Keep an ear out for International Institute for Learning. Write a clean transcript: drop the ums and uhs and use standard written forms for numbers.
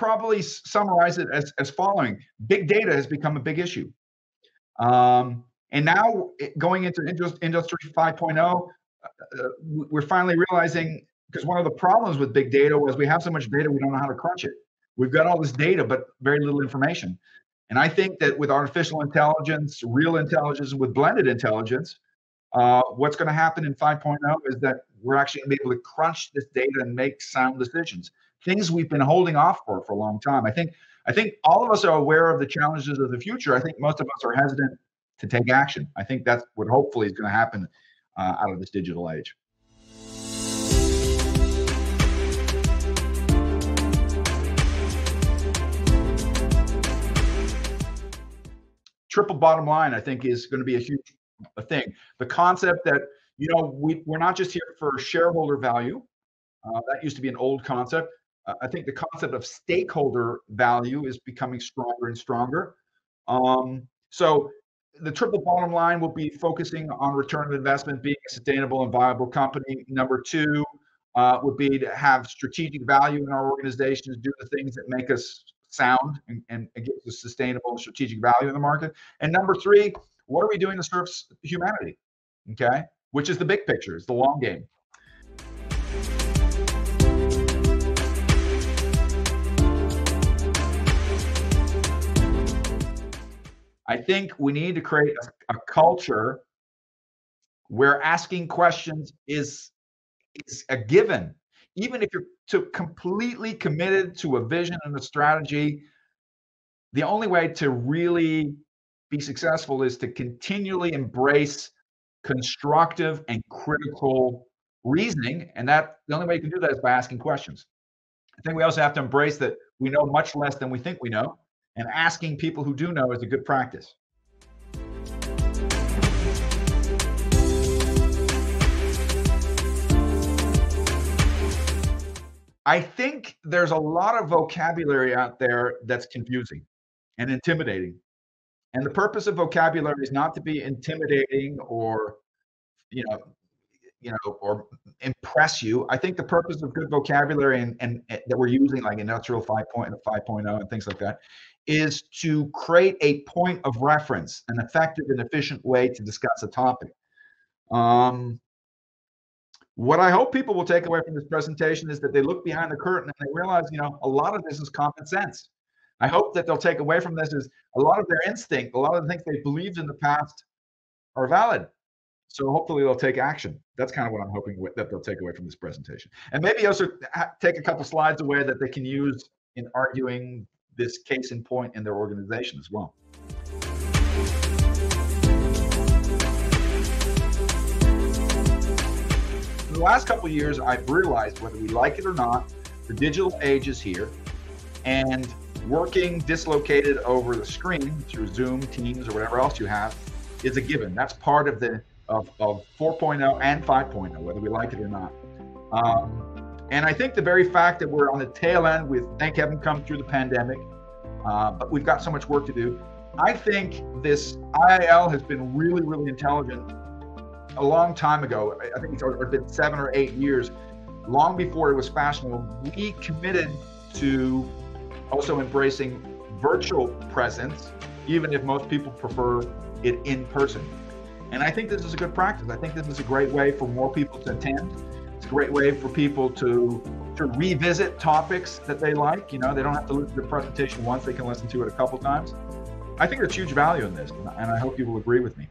probably summarize it as following. Big data has become a big issue. And now going into Industry 5.0, we're finally realizing, because one of the problems with big data was we have so much data, we don't know how to crunch it. We've got all this data, but very little information. And I think that with artificial intelligence, real intelligence, with blended intelligence, what's going to happen in 5.0 is that we're actually going to be able to crunch this data and make sound decisions, things we've been holding off for a long time. I think all of us are aware of the challenges of the future. I think most of us are hesitant to take action. I think that's what hopefully is going to happen out of this digital age. Triple bottom line, I think, is going to be a huge thing. The concept that, you know, we're not just here for shareholder value. That used to be an old concept. I think the concept of stakeholder value is becoming stronger and stronger. So the triple bottom line will be focusing on return on investment, being a sustainable and viable company. Number two would be to have strategic value in our organizations, do the things that make us sound and give us sustainable strategic value in the market. And number three, what are we doing to serve humanity? Okay, which is the big picture, it's the long game. I think we need to create a culture where asking questions is a given. Even if you're completely committed to a vision and a strategy, the only way to really be successful is to continually embrace constructive and critical reasoning. And that the only way you can do that is by asking questions. I think we also have to embrace that we know much less than we think we know. And asking people who do know is a good practice. I think there's a lot of vocabulary out there that's confusing and intimidating. And the purpose of vocabulary is not to be intimidating or, or impress you. I think the purpose of good vocabulary and that we're using, like Industrial 5.0 and things like that, is to create a point of reference, an effective and efficient way to discuss a topic. What I hope people will take away from this presentation is that they look behind the curtain and they realize, a lot of this is common sense. I hope that they'll take away from this is a lot of their instinct, a lot of the things they believed in the past are valid. So hopefully they'll take action. That's kind of what I'm hoping that they'll take away from this presentation. And maybe also take a couple slides away that they can use in arguing this case in point in their organization as well. In the last couple of years, I've realized, whether we like it or not, the digital age is here, and working dislocated over the screen through Zoom, Teams, or whatever else you have is a given. That's part of the of 4.0 and 5.0, whether we like it or not. And I think the very fact that we're on the tail end with, thank heaven, come through the pandemic, but we've got so much work to do. I think this IIL has been really, really intelligent a long time ago. I think it's been 7 or 8 years, long before it was fashionable. We committed to also embracing virtual presence, even if most people prefer it in person. And I think this is a good practice. I think this is a great way for more people to attend. It's a great way for people to revisit topics that they like. They don't have to listen to the presentation once, they can listen to it a couple times. I think there's huge value in this, and I hope you will agree with me.